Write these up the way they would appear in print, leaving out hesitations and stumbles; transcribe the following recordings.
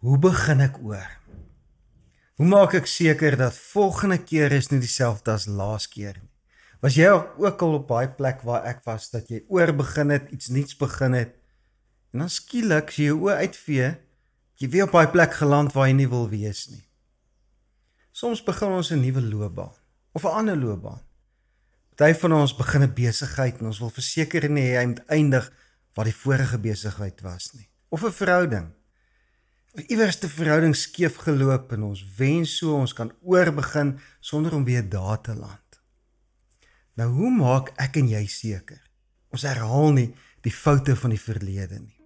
hoe begin ek oor? Hoe maak ek seker dat volgende keer is nie dieselfde as laas keer nie? Was jy ook al op die plek waar ek was, dat jy oor begin het, iets niets begin het, en dan skielik, as jy jou oor uitvee, jy weer op die plek geland waar jy nie wil wees nie. Soms begin ons 'n nuwe loopbaan, of 'n ander loopbaan. Party van ons begin 'n besigheid, en ons wil verseker nie hy moet eindig waar die vorige besigheid was nie. Of 'n verhouding. Iewers die verhouding skeef geloop en ons wens so ons kan oorbegin sonder om weer daar te land. Nou hoe maak ek en jy seker? Ons herhaal nie die foute van die verlede nie.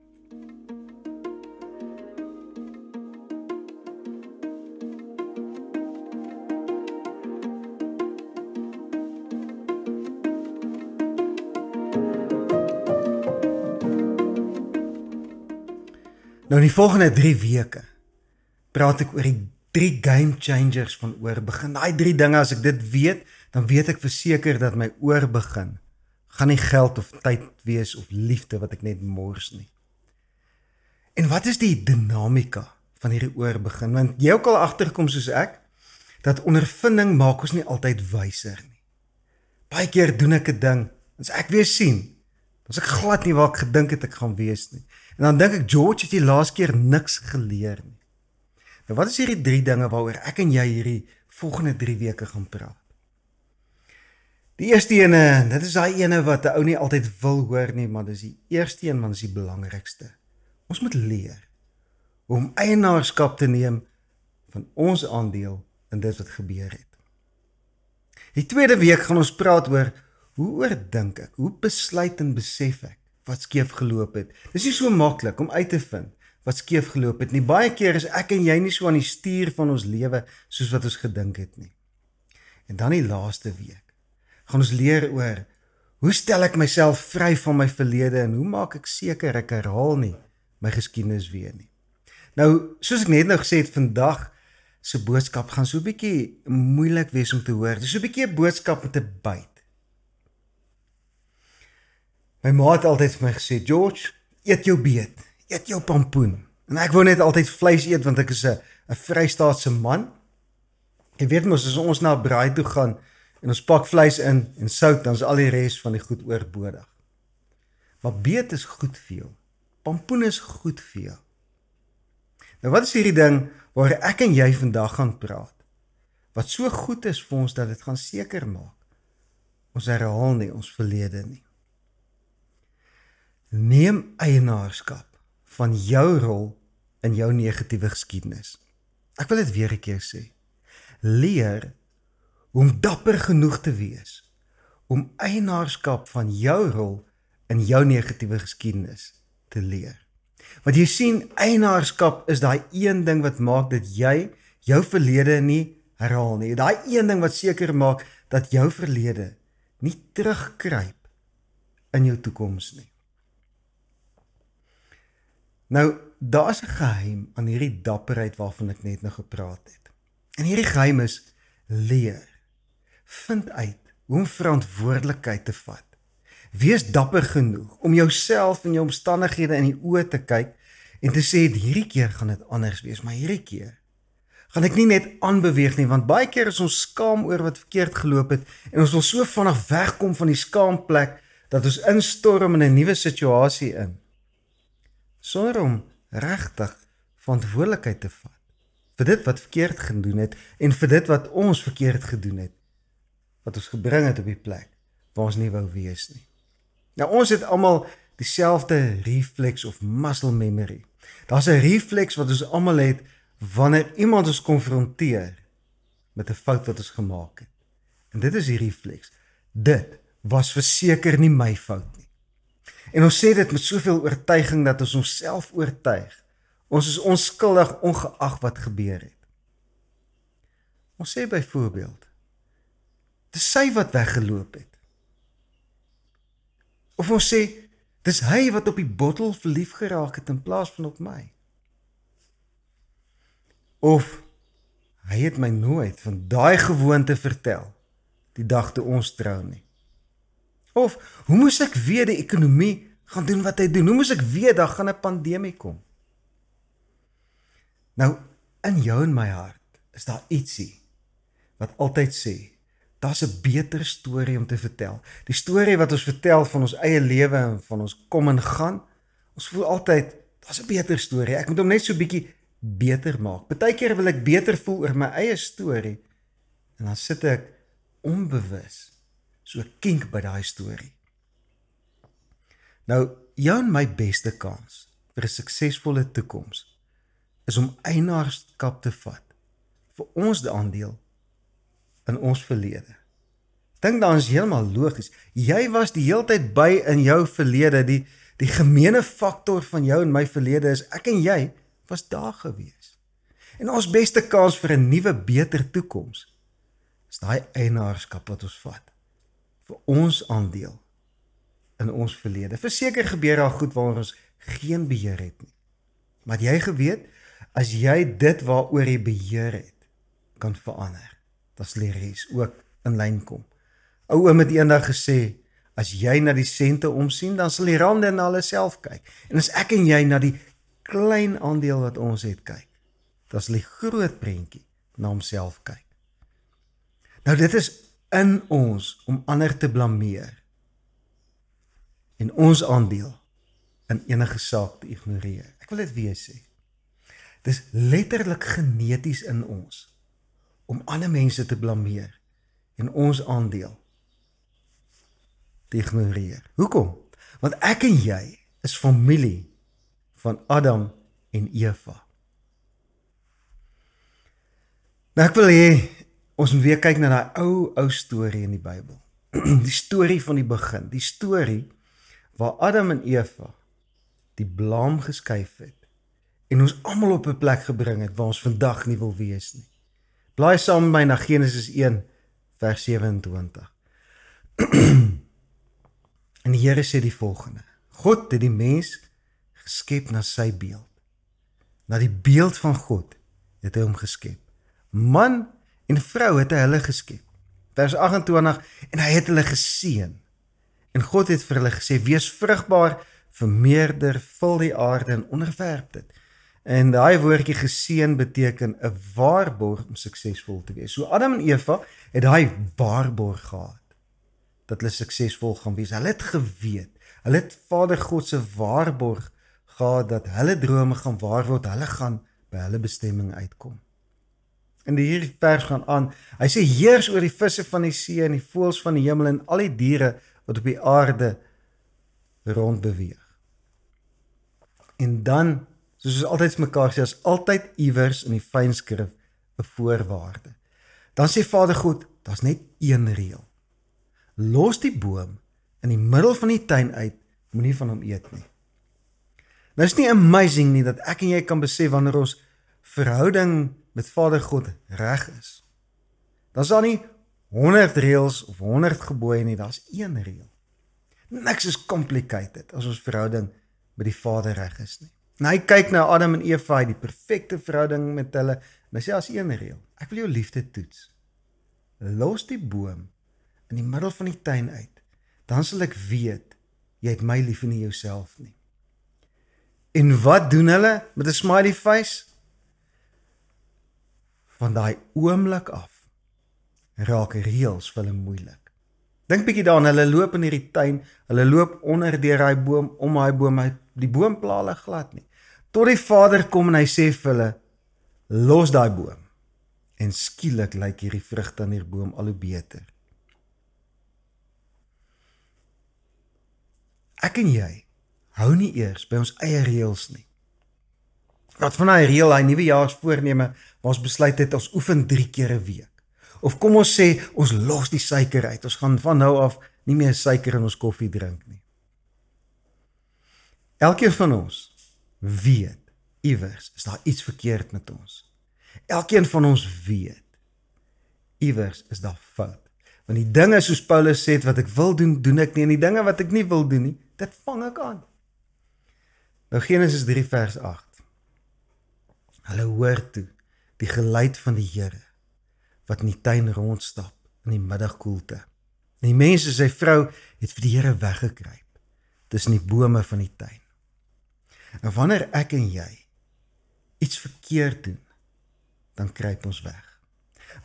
Nou in die volgende 3 weke praat ek oor die 3 game changers van oorbegin. Daai 3 dinge, as ek dit weet, dan weet ek verseker dat my oorbegin gaan nie geld of tyd wees of liefde wat ek net mors nie. En wat is die dinamika van hierdie oorbegin? Want jy ook al agterkom soos ek, dat ondervinding maak ons nie altyd wyser nie. Baie keer doen ek 'n ding, as ek weer sien, dan is ek glad nie waar ek gedink het ek gaan wees nie. En dan dink ek, George, het die laatste keer niks geleer nie. Nou wat is hierdie 3 dinge waaroor ek en jy hierdie volgende 3 weke gaan praat? Die eerste ene, dit is die ene wat die ou nie altyd wil hoor nie, maar dit is die eerste ene, want dit is die belangrikste. Ons moet leer om eienaarskap te neem van ons aandeel in dit wat gebeur het. Die 2de week gaan ons praat oor hoe oordink ek, hoe besluit en besef ek wat skeef geloop het. Dis nie so maklik om uit te vind wat skeef geloop het nie. Baie keer is ek en jy nie so aan die stuur van ons lewe soos wat ons gedink het nie. En dan die laaste week gaan ons leer oor hoe stel ek myself vry van my verlede en hoe maak ek seker ek herhaal nie my geskiedenis weer nie. Nou, soos ek net nou gesê het, vandag se boodskap gaan so 'n bietjie moeilik wees om te hoor. Dis so 'n bietjie 'n boodskap met 'n byt. My ma het altyd vir my gesê, George, eet jou beet, eet jou pampoen. En ek wou net altyd vleis eet, want ek is 'n Vrystaatse man. Jy weet mos, as ons na braai toe gaan en ons pak vleis in en sout, dan is al die res van die goed oorbodig. Maar beet is goed vir jou. Pampoen is goed vir jou. Nou wat is hierdie ding waar ek en jy vandag gaan praat? Wat so goed is vir ons dat dit gaan seker maak. Ons herhaal nie ons verlede nie. Neem eienaarskap van jou rol in jou negatiewe geskiedenis. Ek wil dit weer 'n keer sê. Leer om dapper genoeg te wees om eienaarskap van jou rol in jou negatiewe geskiedenis te leer. Want jy sien, eienaarskap is daai een ding wat maak dat jy jou verlede nie herhaal nie. Daai een ding wat seker maak dat jou verlede nie terugkruip in jou toekoms nie. Nou, daar is 'n geheim aan hierdie dapperheid waarvan ek net nou gepraat het. En hierdie geheim is leer. Vind uit hoe om verantwoordelikheid te vat. Wees dapper genoeg om jouself en jou omstandighede in die oë te kyk en te sê, hierdie keer gaan dit anders wees, maar hierdie keer gaan ek nie net aanbeweeg nie, want baie keer is ons skaam oor wat verkeerd geloop het en ons wil so vinnig wegkom van die skaamplek dat ons instorm in 'n nuwe situasie in. Sonder om regtig verantwoordelikheid te vat vir dit wat verkeerd gedoen het en vir dit wat ons verkeerd gedoen het, wat ons gebring het op die plek waar ons nie wou wees nie. Nou ons het almal dieselfde reflex of muscle memory. Daar's 'n reflex wat ons almal het wanneer iemand ons konfronteer met 'n fout wat ons gemaak het. En dit is die reflex. Dit was verseker nie my fout nie. En ons sê dit met soveel oortuiging dat ons onsself oortuig. Ons is onskuldig ongeag wat gebeur het. Ons sê byvoorbeeld, dis sy wat weggeloop het. Of ons sê, dis hy wat op die bottel verlief geraak het in plaas van op my. Of, hy het my nooit van daai gewoonte vertel, die dag toe ons trou nie. Of, hoe moes ek weet die ekonomie gaan doen wat hy doen? Hoe moes ek weet daar gaan 'n pandemie kom? Nou, in jou en my hart is daar ietsie wat altyd sê, dat is een beter story om te vertel. Die story wat ons vertel van ons eie lewe en van ons kom en gaan, ons voel altyd, dat is een beter story. Ek moet hom net so bykie beter maak. Party keer wil ek beter voel oor my eie story en dan sit ek onbewus so kink by die story. Nou, jou en my beste kans vir een suksesvolle toekomst is om eienaarskap te vat vir ons die aandeel in ons verlede. Dink dan is helemaal logies. Jy was die hele tyd by in jou verlede. Die gemene faktor van jou en my verlede is, ek en jy was daar gewees. En ons beste kans vir een nieuwe, beter toekomst is die eienaarskap wat ons vat vir ons aandeel in ons verlede. Verseker gebeur daar goed waar ons geen beheer het nie. Maar het jy geweet, as jy dit waar oor jy beheer het, kan verander. Dat is leeries, ook in lijn kom. Ouwe met die eendag gesê, as jy na die sente omsien, dan sal die rande na hulle self kyk. En as ek en jy na die klein aandeel wat ons het kyk, dan sal die groot prentjie na homself kyk. Nou dit is in ons om ander te blameer en ons aandeel in enige saak te ignoreer. Ek wil dit weer sê. Het is letterlik geneties in ons om ander mense te blameer en ons aandeel te ignoreer. Hoekom? Want ek en jy is familie van Adam en Eva. Nou ek wil hê, ons moet weer kyk na die ou storie in die Bybel. Die storie van die begin. Die storie waar Adam en Eva die blaam geskuif het en ons allemaal op 'n plek gebring het waar ons vandag nie wil wees nie. Blaai saam met my na Genesis 1 vers 27. En die Here sê die volgende. God het die mens geskep na sy beeld. Na die beeld van God het hy hom geskep. Man en vrou het hy hulle geskep. Vers 28, en hy het hulle geseën. En God het vir hulle gesê, wees vrugbaar, vermeerder, vul die aarde en onderwerp dit. En daai woordjie geseën beteken 'n waarborg om suksesvol te wees. So Adam en Eva het daai waarborg gehad dat hulle suksesvol gaan wees. Hulle het geweet, hulle het Vader God se waarborg gehad dat hulle drome gaan waar word, hulle gaan by hulle bestemming uitkom. En die hierdie vers gaan aan. Hy sê, heers oor die visse van die see en die voëls van die hemel en al die diere wat op die aarde rond beweeg. En dan, soos ons altyd mekaar sê, is altyd iewers in die fynskrif 'n voorwaarde. Dan sê Vader God, daar's net een reël. Los die boom in die middel van die tuin uit, moenie van hom eet nie. Nou is nie amazing nie dat ek en jy kan besef wanneer ons verhouding met Vader God reg is. Dan is daar nie 100 reëls of 100 gebooie nie, daar is een reël. Niks is complicated as ons verhouding met die Vader reg is nie. En hy kyk na Adam en Eva, die perfekte verhouding met hulle, en hy sê, as een reël, ek wil jou liefde toets. Los die boom in die middel van die tuin uit, dan sal ek weet, jy het my lief en nie jouself nie. En wat doen hulle met 'n smiley face? Van daai oomblik af raak reëls vir hulle moeilik. Dink bietjie daaraan, hulle loop in hierdie tuin, hulle loop onder deur daai boom, om daai boom, die boom pla hulle glad nie. Tot die Vader kom en hy sê vir hulle, los daai boom. En skielik lyk hierdie vrugte aan hierdie boom al hoe beter. Ek en jy hou nie eers by ons eie reëls nie. Wat van hy reël, hy nuwejaarsvoorneme, waar ons besluit het, ons oefen 3 keer 'n week. Of kom ons sê, ons los die suiker uit, ons gaan van nou af nie meer suiker in ons koffie drink nie. Elkeen van ons weet, iewers is daar iets verkeerd met ons. Elkeen van ons weet, iewers is daar fout. Want die dinge soos Paulus sê, wat ek wil doen, doen ek nie, en die dinge wat ek nie wil doen nie, dit vang ek aan. Nou Genesis 3 vers 8. Hulle hoor toe die geluid van die Here wat in die tuin rondstap in die middagkoelte. En die mens en sy vrou het vir die Here weggekruip tussen die bome van die tuin. En wanneer ek en jy iets verkeerd doen, dan kruip ons weg.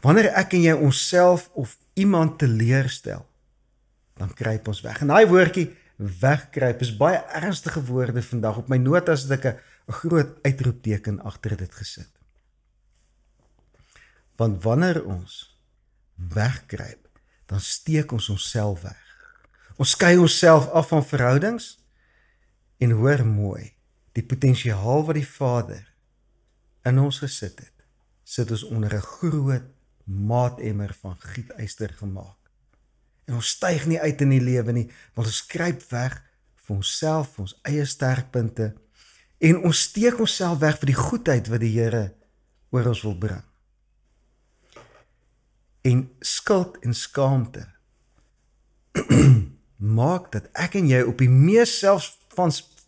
Wanneer ek en jy onsself of iemand teleurstel, dan kruip ons weg. En die woordjie wegkruip is baie ernstige woorde vandag. Op my notas het ek 'n groot uitroepteken agter dit gesit. Want wanneer ons wegkruip, dan steek ons onsself weg. Ons skei onsself af van verhoudings en hoor mooi, die potensiaal wat die Vader in ons gesit het, sit ons onder 'n groot maatemmer van gietijster gemaak. En ons styg nie uit in die lewe nie, want ons kruip weg vir onsself, vir ons eie sterkpunte, en ons steek onsself weg vir die goedheid wat die Here oor ons wil bring. En skuld en skaamte maak dat ek en jy op die mees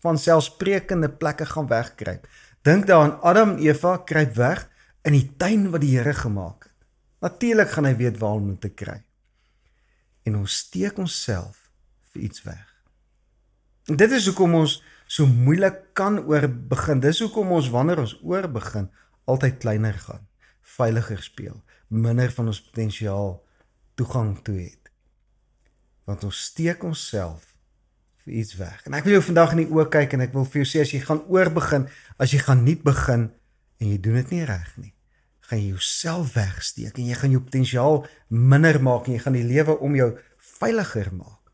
vanselfsprekende plekke gaan wegkruip. Dink daaraan, Adam en Eva kruip weg in die tuin wat die Here gemaak het. Natuurlik gaan hy weet waar om te kry. En ons steek onsself vir iets weg. En dit is hoekom ons so moeilik kan oorbegin. Dis hoekom ons wanneer ons oorbegin altyd kleiner gaan, veiliger speel, minder van ons potensiaal toegang toe het. Want ons steek onsself vir iets weg. En ek wil jou vandag in die oë kyk en ek wil vir jou sê, as jy gaan oorbegin, as jy gaan niet begin en jy doen dit nie reg nie, gaan jy jouself wegsteek en jy gaan jou potensiaal minder maak en jy gaan die lewe om jou veiliger maak.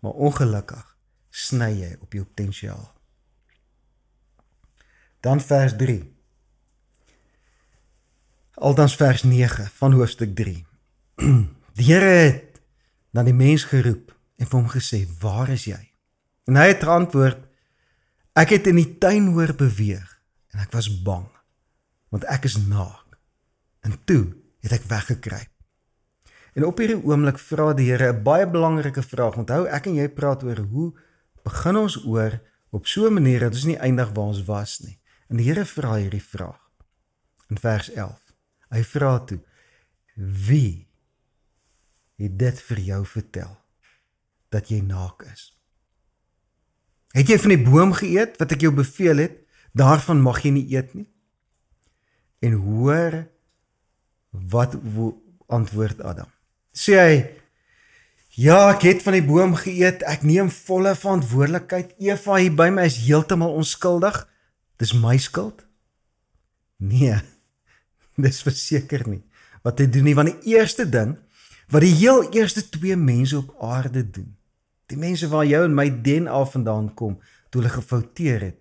Maar ongelukkig sny jy op jou potensiaal. Dan vers 3. Althans vers 9 van hoofstuk 3. Die Here het na die mens geroep en vir hom gesê, waar is jy? En hy het geantwoord, ek het in die tuin hoor beweeg en ek was bang, want ek is naak. En toe het ek weggekruip. En op hierdie oomblik vra die Here 'n baie belangrike vraag. Onthou, ek en jy praat oor hoe begin ons oor op so 'n manier dat ons nie eindig waar ons was nie. En die Here vra hierdie vraag. In vers 11. Hy vra toe, wie het dit vir jou vertel dat jy naak is? Het jy van die boom geëet wat ek jou beveel het? Daarvan mag jy nie eet nie. En hoor wat antwoord Adam. Sê hy, ja, ek het van die boom geëet, ek neem volle verantwoordelikheid. Eva hier by my is heeltemal onskuldig. Dis my skuld? Nee, dis verseker nie wat hy doen nie. Want die eerste ding, wat die heel eerste twee mense op aarde doen, die mense waar jou en my DNA vandaan kom, toe hulle gefouteer het,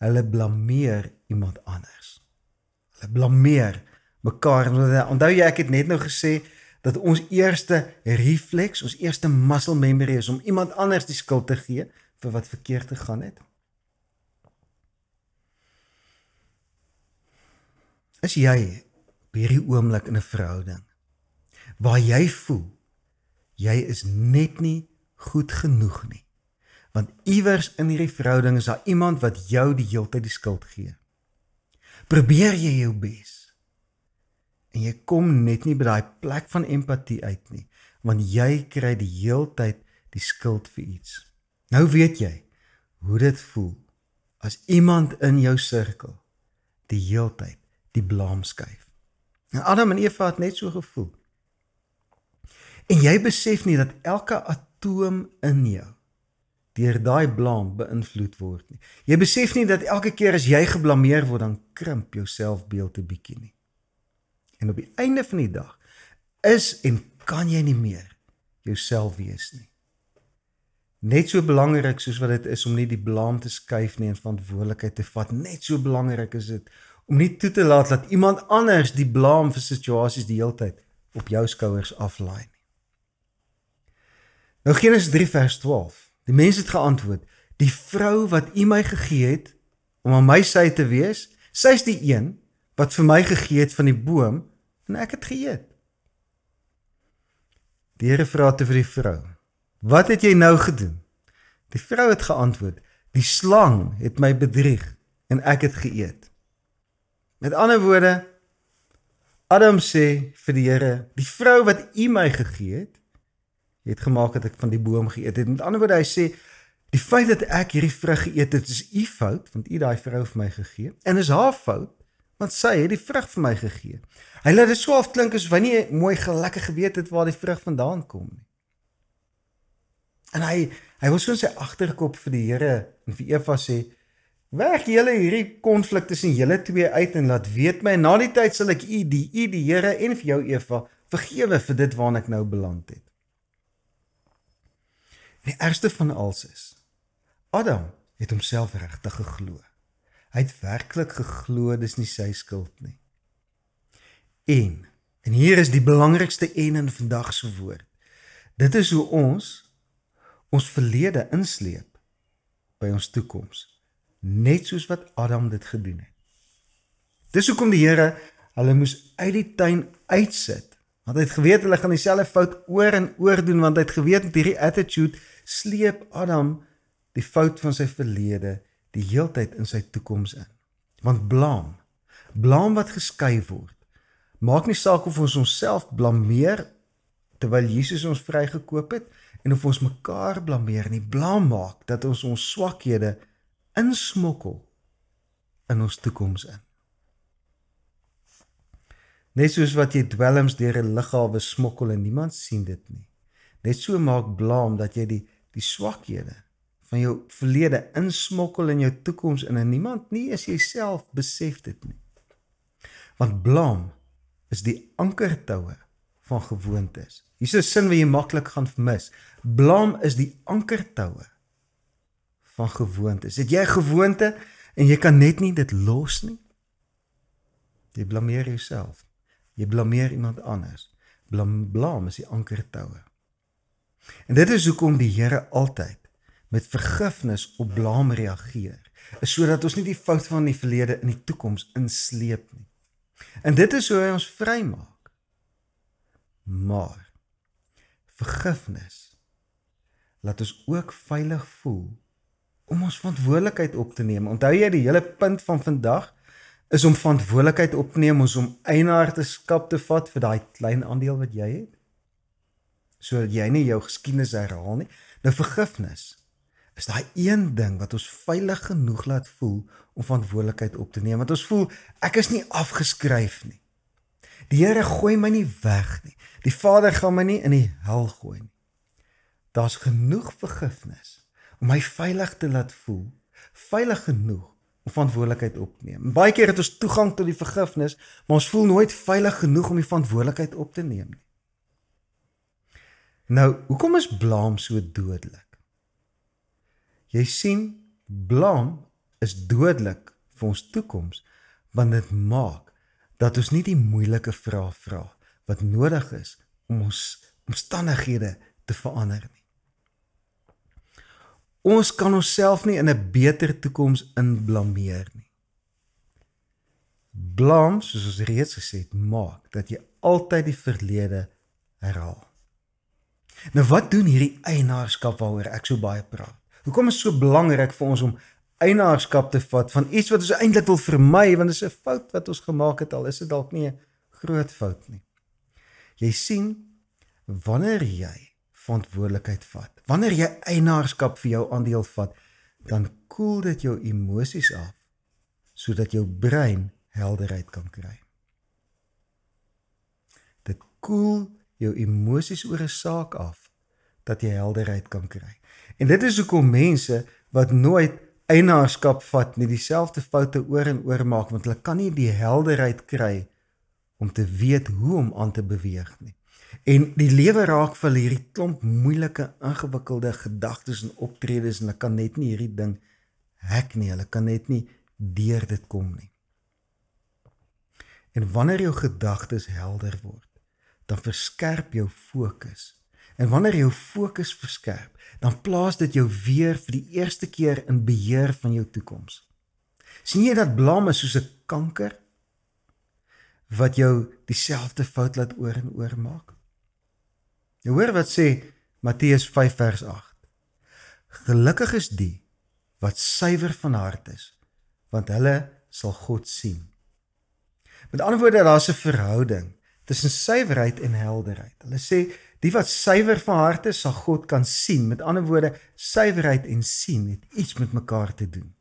hulle blameer iemand anders. Hulle blameer mekaar. Onthou jy, ek het net nou gesê dat ons eerste reflex, ons eerste muscle memory is om iemand anders die skuld te gee vir wat verkeerd gegaan het. As jy op hierdie oomblik in 'n verhouding waar jy voel, jy is net nie goed genoeg nie, want iewers in hierdie verhouding is daar iemand wat jou die hele tyd die skuld gee. Probeer jy jou bes. En jy kom net nie by daai plek van empatie uit nie, want jy kry die hele tyd die skuld vir iets. Nou weet jy hoe dit voel as iemand in jou sirkel die hele tyd die blaam skuif. En Adam en Eva het net so gevoel. En jy besef nie dat elke atoom in jou deur daai blaam beïnvloed word nie. Jy besef nie dat elke keer as jy geblameer word, dan krimp jou selfbeeld 'n bietjie nie. En op die einde van die dag is en kan jy nie meer jouself wees nie. Net so belangrik soos wat dit is om nie die blaam te skuif nie en verantwoordelikheid te vat, net so belangrik is dit om nie toe te laat dat iemand anders die blaam vir situasies die hele tyd op jou skouers aflaai nie. Nou Genesis 3 vers 12. Die mens het geantwoord, die vrou wat u my gegee het, om aan my sy te wees, sy is die een wat vir my gegee het van die boom, en ek het geëet. Die Here vra toe vir die vrou, wat het jy nou gedoen? Die vrou het geantwoord, die slang het my bedrieg, en ek het geëet. Met ander woorde, Adam sê vir die Here, die vrou wat u my gegee het, jy het gemaak dat ek van die boom geëet het. Met ander woorde, hy sê, Die feit dat ek hierdie vrug geëet het is u fout, want u daai vrou vir my gegee, en is haar fout, want sy het die vrug vir my gegee. Hy laat dit so afklink asof hy nie mooi lekker geweet het waar die vrug vandaan kom nie. En hy wil so in sy agterkop vir die Here en vir Eva sê, weg julle hierdie konflik tussen julle twee uit en laat weet my, en na die tyd sal ek die Here en vir jou Eva vergewe vir dit waarna ek nou beland het. En die ergste van alles is, Adam het homself regtig geglo. Hy het werklik geglo, dis nie sy skuld nie. En hier is die belangrikste in vandag se woord. Dit is hoe ons verlede insleep by ons toekoms, net soos wat Adam dit gedoen het. Dis hoekom die Here hulle moes uit die tuin uitsit, want hy het geweet hulle gaan dieselfde fout oor en oor doen, want hy het geweet met hierdie attitude sleep Adam die fout van sy verlede die heeltyd in sy toekoms in. Want blaam wat geskei word, maak nie saak of ons onsself blameer terwyl Jesus ons vrygekoop het, en of ons mekaar blameer nie, blaam maak dat ons swakhede insmokkel in ons toekoms in. Net soos wat jy dwelms deur 'n liggawe smokkel en niemand sien dit nie, net so maak blaam dat jy die swakhede van jou verlede insmokkel in jou toekoms in en niemand nie as jy self besef dit nie. Want blaam is die ankertoue van gewoontes. Hier is 'n sin wat jy maklik gaan vermis. Blaam is die ankertoue van gewoontes. Het jy 'n gewoonte en jy kan net nie dit los nie? Jy blameer jouself. Jy blameer iemand anders. Blaam is die ankertoue. En dit is hoekom die Here altyd met vergifnis op blaam reageer, is sodat ons nie die fout van die verlede in die toekoms insleep nie. En dit is hoe hy ons vrymaak. Maar vergifnis laat ons ook veilig voel om ons verantwoordelikheid op te neem. Onthou jy, die hele punt van vandag is om verantwoordelikheid op te neem, ons om eienaarskap te vat vir daai klein aandeel wat jy het, sodat jy nie jou geskiedenis herhaal nie. Nou vergifnis is daai een ding wat ons veilig genoeg laat voel om verantwoordelikheid op te neem, want ons voel ek is nie afgeskryf nie. Die Here gooi my nie weg nie. Die Vader gaan my nie in die hel gooi nie. Daar's genoeg vergifnis om my veilig te laat voel. Veilig genoeg om verantwoordelikheid op te neem. Baie keer het ons toegang tot die vergifnis, maar ons voel nooit veilig genoeg om die verantwoordelikheid op te neem nie. Nou, hoekom is blaam so dodelik? Jy sien, blaam is dodelik vir ons toekoms, want dit maak dat ons nie die moeilike vrae vra wat nodig is om ons omstandighede te verander nie. Ons kan onsself nie in 'n beter toekoms inblameer nie. Blaam, soos ons reeds gesê het, maak dat jy altyd die verlede herhaal. Nou wat doen hierdie eienaarskap waaroor ek so baie praat? Hoekom is so belangrik vir ons om eienaarskap te vat van iets wat ons eintlik wil vermy, want dit is 'n fout wat ons gemaak het, al is dit dalk nie 'n groot fout nie. Jy sien, wanneer jy verantwoordelikheid vat, wanneer jy eienaarskap vir jou aandeel vat, dan koel dit jou emosies af, sodat jou brein helderheid kan kry. Dit koel jou emosies oor 'n saak af, dat jy helderheid kan kry. En dit is hoekom mense wat nooit eienaarskap vat nie dieselfde foute oor en oor maak, want hulle kan nie die helderheid kry om te weet hoe om aan te beweeg nie. En die lewe raak vir hulle hierdie klomp moeilike, ingewikkelde gedagtes en optredes, en hulle kan net nie hierdie ding hek nie, hulle kan net nie deur dit kom nie. En wanneer jou gedagtes helder word, dan verskerp jou fokus. En wanneer jou fokus verskerp, dan plaas dit jou weer vir die eerste keer in beheer van jou toekoms. Sien jy dat blaam is soos 'n kanker wat jou dieselfde fout laat oor en oor maak? Jy hoor wat sê Matteus 5 vers 8. Gelukkig is die wat suiwer van hart is, want hulle sal God sien. Met ander woorde, daar's 'n verhouding tussen suiwerheid en helderheid. Hulle sê Die wat suiwer van hart is, sal God kan sien. Met ander woorde, suiwerheid en sien het iets met mekaar te doen.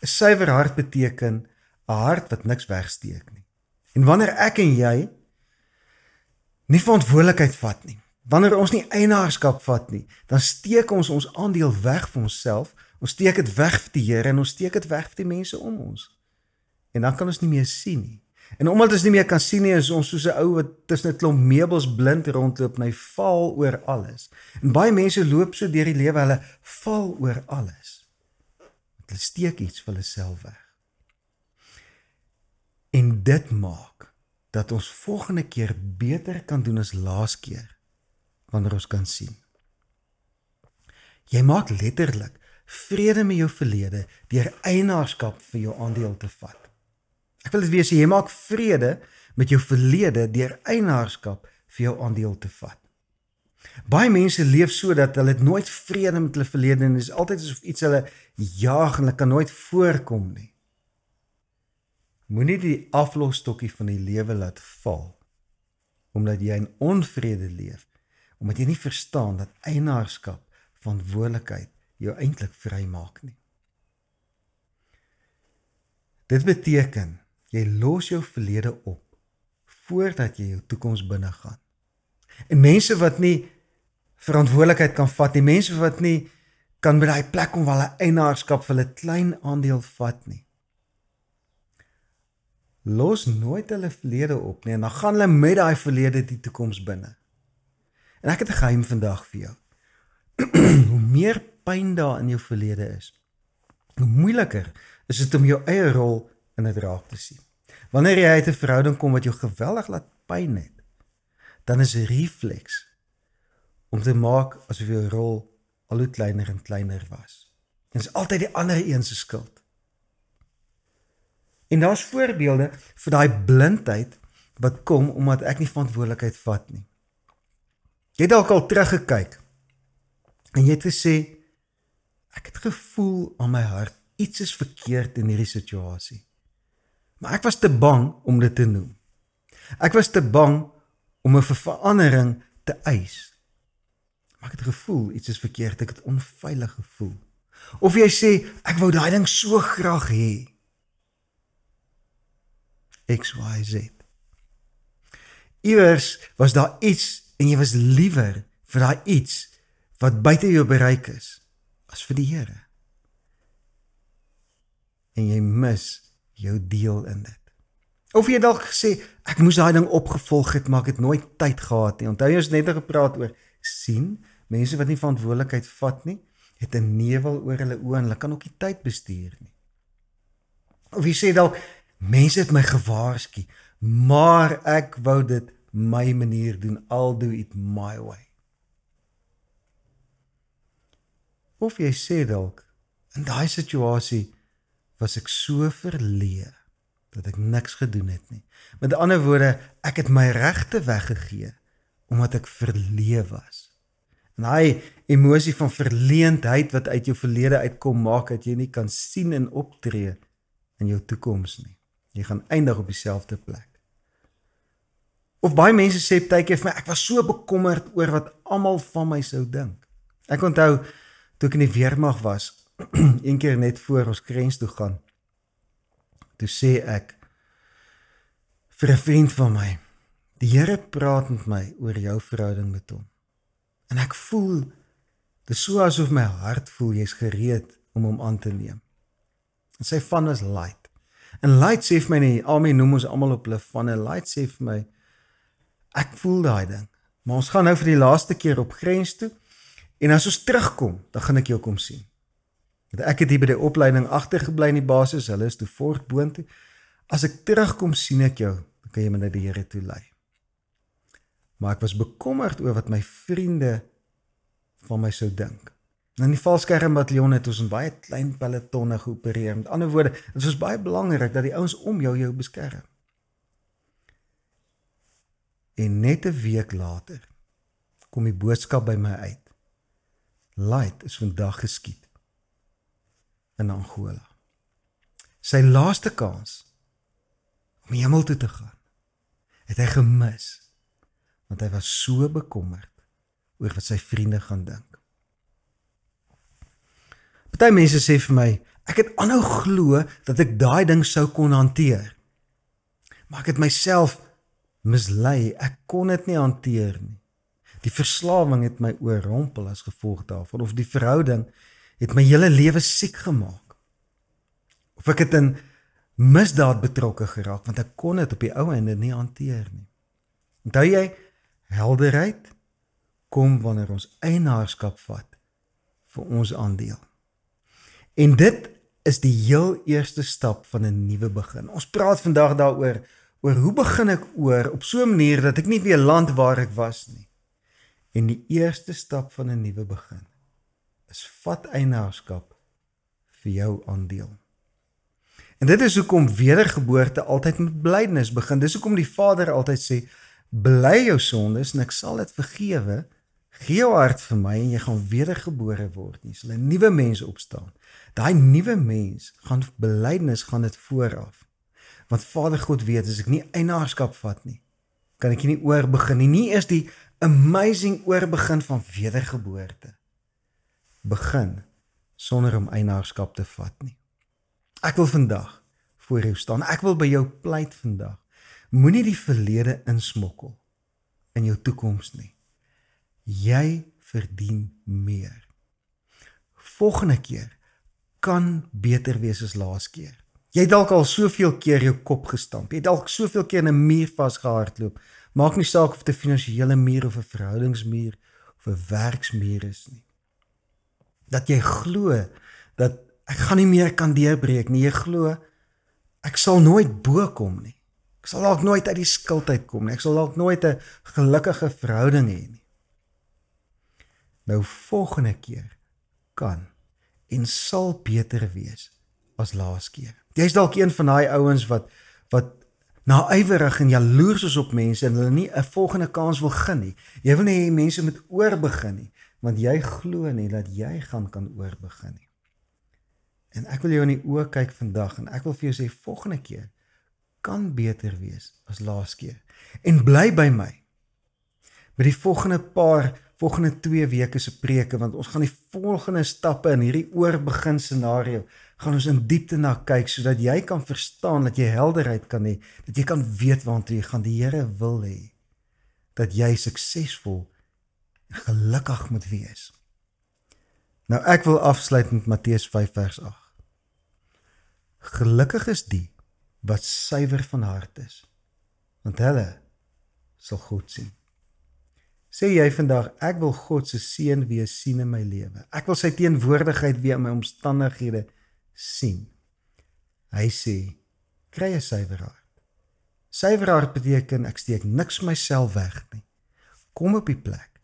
'n Suiwer hart beteken 'n hart wat niks wegsteek nie. En wanneer ek en jy nie verantwoordelikheid vat nie, wanneer ons nie eienaarskap vat nie, dan steek ons ons aandeel weg vir onsself, ons steek dit weg vir die Here en ons steek dit weg vir die mense om ons. En dan kan ons nie meer sien nie. En omdat ons nie meer kan sien nie, is ons soos 'n ou wat tussen 'n klomp meubels blind rondloop en hy val oor alles. En baie mense loop so deur die lewe, hulle val oor alles. Hulle steek iets vir hulle self weg. En dit maak dat ons volgende keer beter kan doen as laas keer, wanneer ons kan sien. Jy maak letterlik vrede met jou verlede deur eienaarskap vir jou aandeel te vat. Ek wil dit weer sê, jy maak vrede met jou verlede deur eienaarskap vir jou aandeel te vat. Baie mense leef so dat hulle het nooit vrede met hulle verlede en dit is altyd asof iets hulle jaag en hulle kan nooit voorkom nie. Moenie die aflosstokkie van die lewe laat val, omdat jy in onvrede leef, omdat jy nie verstaan dat eienaarskap, verantwoordelikheid jou eintlik vry maak nie. Dit beteken jy los jou verlede op voordat jy jou toekoms binne gaan. En mense wat nie verantwoordelikheid kan vat nie, mense wat nie kan by daai plek kom waar hulle eienaarskap vir hulle klein aandeel vat nie. Los nooit hulle verlede op nie en dan gaan hulle met daai verlede die toekoms binne. En ek het 'n geheim vandag vir jou. Hoe meer pyn daar in jou verlede is, hoe moeiliker is dit om jou eie rol in dit raak te sien. Wanneer jy uit 'n verhouding kom wat jou geweldig laat pyn het, dan is 'n refleks om te maak asof jou rol al hoe kleiner en kleiner was. Dit is altyd die ander een se skuld. En daar's voorbeelde vir daai blindheid wat kom omdat ek nie verantwoordelikheid vat nie. Jy het dalk al teruggekyk en jy het gesê, ek het gevoel aan my hart, iets is verkeerd in hierdie situasie. Maar ek was te bang om dit te noem. Ek was te bang om 'n verandering te eis. Maar ek het gevoel, iets is verkeerd, ek het onveilig gevoel. Of jy sê, ek wou daai ding so graag hê. X, Y, Z. Iewers was daar iets en jy was liewer vir daai iets wat buite jou bereik is, as vir die Here. En jy mis jou deel in dit. Of jy dalk gesê, ek moes daai ding opgevolg het, maar ek het nooit tyd gehad nie. Onthou jy ons net al gepraat oor sien, mense wat nie verantwoordelikheid vat nie, het 'n nevel oor hulle oë en hulle kan ook nie tyd bestuur nie. Of jy sê dalk, mense het my gewaarsku, maar ek wou dit my manier doen, I'll do it my way. Of jy sê dalk, in daai situasie was ek so verleë dat ek niks gedoen het nie. Met ander woorde, ek het my regte weggegee omdat ek verleë was. En daai emosie van verleentheid wat uit jou verlede uitkom maak dat jy nie kan sien en optree in jou toekoms nie. Jy gaan eindig op dieselfde plek. Of baie mense sê partykeer vir my, ek was so bekommerd oor wat almal van my sou dink. Ek onthou toe ek in die weermag was, een keer net voor ons grens toe gaan, toe sê ek vir 'n vriend van my, die Here praat met my oor jou verhouding met hom. En ek voel, dit is so asof my hart voel, jy's gereed om hom aan te neem. En sy van is Light. En Light sê vir my nie, Amen noem ons almal op hulle van, en Light sê vir my, ek voel daai ding, maar ons gaan nou vir die laaste keer op grens toe, en as ons terugkom, dan gaan ek jou kom sien. Ek het hier by die opleiding agtergebly in die basis, hulle is toe voortboontoe. As ek terugkom, sien ek jou, dan kan jy my na die Here toe lei. Maar ek was bekommerd oor wat my vriende van my sou dink. En in die valskermbataljon het ons in baie klein pelotonne geopereer. Met ander woorde, dit was baie belangrik dat die ouens om jou beskerm. En net 'n week later kom die boodskap by my uit. Light is vandag geskiet in Angola. Sy laaste kans om hemel toe te gaan, het hy gemis, want hy was so bekommerd oor wat sy vriende gaan dink. Party mense sê vir my, ek het aanhou glo dat ek daai ding sou kon hanteer. Maar ek het myself mislei, ek kon dit nie hanteer nie. Die verslawing het my oorrompel as gevolg daarvan, of die verhouding het my hele lewe siek gemaak. Of ek het in misdaad betrokke geraak, want ek kon dit op die ou einde nie hanteer nie. Onthou jy, helderheid kom wanneer ons eienaarskap vat vir ons aandeel. En dit is die heel eerste stap van 'n nuwe begin. Ons praat vandag daaroor, oor hoe begin ek oor op so 'n manier dat ek nie weer land waar ek was nie. En die eerste stap van 'n nuwe begin is vat eienaarskap vir jou aandeel. En dit is hoekom wedergeboorte altyd met belydenis begin. Dis hoekom die Vader altyd sê, bely jou sondes en ek sal dit vergewe. Gee jou hart vir my en jy gaan wedergebore word. Jy sal 'n nuwe mens opstaan. Daai nuwe mens gaan belydenis gaan dit vooraf. Want Vader God weet, as ek nie eienaarskap vat nie, kan ek nie oorbegin nie. Nie eers die amazing oorbegin van wedergeboorte begin sonder om eienaarskap te vat nie. Ek wil vandag voor jou staan. Ek wil by jou pleit vandag. Moenie die verlede insmokkel in jou toekoms nie. Jy verdien meer. Volgende keer kan beter wees as laas keer. Jy het dalk al soveel keer jou kop gestamp. Jy het dalk soveel keer in 'n muur vasgehardloop. Maak nie saak of dit 'n finansiële muur of 'n verhoudingsmuur of 'n werksmuur is nie. Dat jy glo dat ek gaan nie meer kan deurbreek nie. Jy glo ek sal nooit bo kom nie. Ek sal dalk nooit uit die skuld uitkom nie. Ek sal dalk nooit 'n gelukkige verhouding hê nie. Nou volgende keer kan en sal beter wees as laas keer. Jy's dalk een van daai ouens wat naaiwerig en jaloers is op mense en hulle nie 'n volgende kans wil gun nie. Jy wil nie hê mense moet oorbegin nie, want jy glo nie dat jy gaan kan oorbegin nie. En ek wil jou in die oë kyk vandag en ek wil vir jou sê volgende keer kan beter wees as laas keer. En bly by my. By die volgende 2 weke se preke, want ons gaan die volgende stappe in hierdie oorbegin scenario, gaan ons in diepte na kyk, sodat jy kan verstaan, dat jy helderheid kan hê, dat jy kan weet waartoe jy gaan. Die Here wil hê dat jy suksesvol en gelukkig moet wees. Nou ek wil afsluit met Matteus 5 vers 8. Gelukkig is die wat suiwer van hart is, want hulle sal God sien. Sê jy vandag, ek wil God se seën weer sien in my lewe. Ek wil sy teenwoordigheid weer in my omstandighede sien. Hy sê, kry 'n suiwer hart. Suiwer hart beteken, ek steek niks myself weg nie. Kom op die plek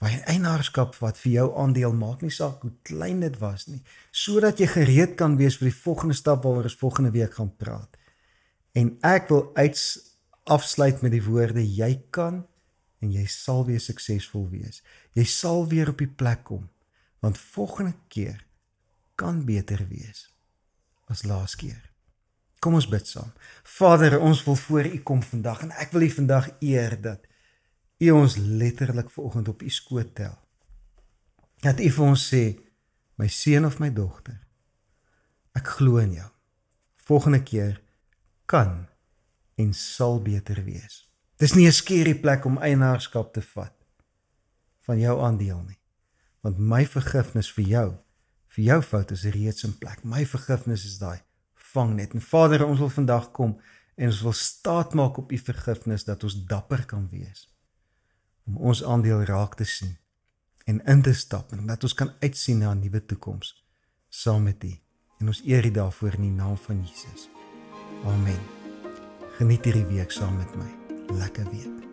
waar jy eienaarskap wat vir jou aandeel maak, nie saak hoe klein dit was nie, sodat jy gereed kan wees vir die volgende stap waaroor ons volgende week gaan praat. En ek wil afsluit met die woorde, jy kan en jy sal weer suksesvol wees. Jy sal weer op die plek kom, want volgende keer kan beter wees as laas keer. Kom ons bid saam. Vader, ons wil voor U kom vandag en ek wil U vandag eer dat U ons letterlik vanoggend op U skoot tel. Dat U vir ons sê, my seun of my dogter, ek glo in jou. Volgende keer kan en sal beter wees. Dis nie 'n skerry plek om eienaarskap te vat van jou aandeel nie. Want my vergifnis vir jou fout is reeds in plek. My vergifnis is daai vangnet. En Vader, ons wil vandag kom en ons wil staat maak op U vergifnis dat ons dapper kan wees. Om ons aandeel raak te sien en in te stap en dat ons kan uitsien na 'n nuwe toekoms saam met U. En ons eer U daarvoor in die naam van Jesus. Amen. Geniet hierdie week saam met my. Lekker weer.